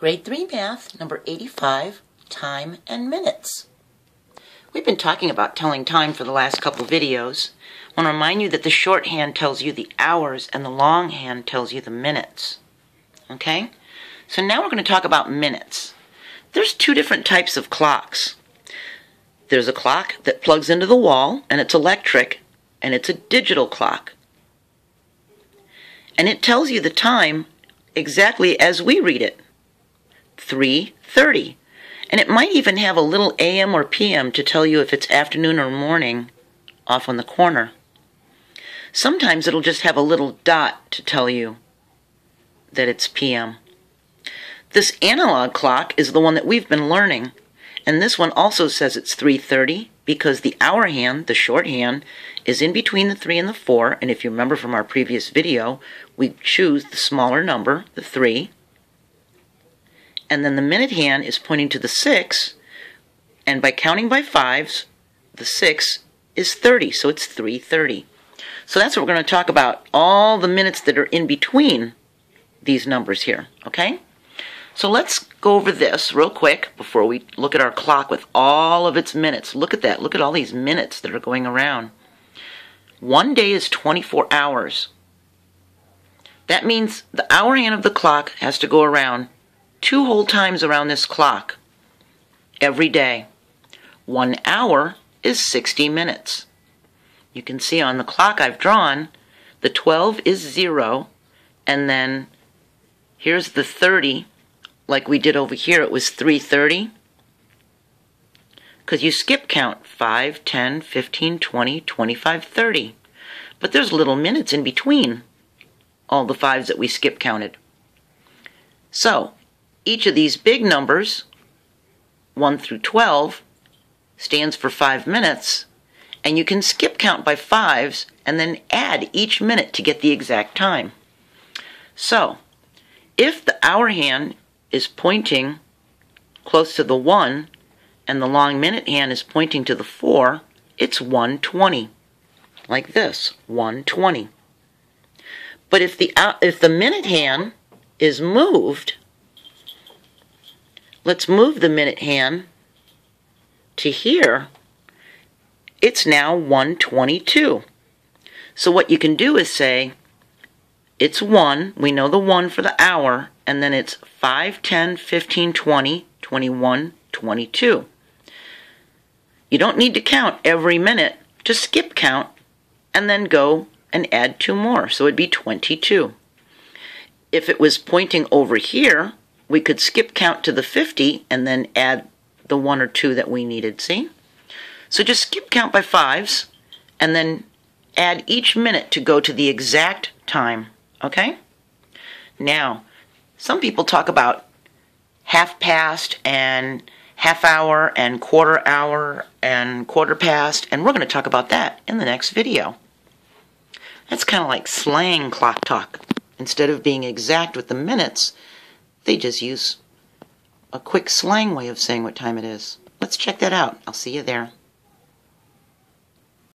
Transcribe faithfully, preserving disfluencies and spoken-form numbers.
Grade three Math, number eighty-five, Time and Minutes. We've been talking about telling time for the last couple videos. I want to remind you that the shorthand tells you the hours and the longhand tells you the minutes. Okay? So now we're going to talk about minutes. There's two different types of clocks. There's a clock that plugs into the wall, and it's electric, and it's a digital clock. And it tells you the time exactly as we read it. three thirty, and it might even have a little A M or P M to tell you if it's afternoon or morning off on the corner. Sometimes it'll just have a little dot to tell you that it's P M. This analog clock is the one that we've been learning, and this one also says it's three thirty because the hour hand, the shorthand, is in between the three and the four, and if you remember from our previous video, we choose the smaller number, the three. And then the minute hand is pointing to the six, and by counting by fives, the six is thirty, so it's three thirty. So that's what we're going to talk about, all the minutes that are in between these numbers here, okay? So let's go over this real quick before we look at our clock with all of its minutes. Look at that. Look at all these minutes that are going around. One day is twenty-four hours. That means the hour hand of the clock has to go around two whole times around this clock every day. One hour is sixty minutes. You can see on the clock I've drawn, the twelve is zero, and then here's the thirty, like we did over here. It was three thirty, because you skip count five, ten, fifteen, twenty, twenty-five, thirty. But there's little minutes in between all the fives that we skip counted. So each of these big numbers, one through twelve, stands for five minutes, and you can skip count by fives and then add each minute to get the exact time. So, if the hour hand is pointing close to the one and the long minute hand is pointing to the four, it's one twenty, like this, one twenty. But if the, if the minute hand is moved, let's move the minute hand to here. It's now one twenty-two. So what you can do is say, it's one, we know the one for the hour, and then it's five, ten, fifteen, twenty, twenty-one, twenty-two. You don't need to count every minute, just skip count, and then go and add two more, so it'd be twenty-two. If it was pointing over here, we could skip count to the fifty and then add the one or two that we needed, see? So just skip count by fives and then add each minute to go to the exact time, okay? Now, some people talk about half past and half hour and quarter hour and quarter past, and we're going to talk about that in the next video. That's kind of like slang clock talk. Instead of being exact with the minutes, they just use a quick slang way of saying what time it is. Let's check that out. I'll see you there.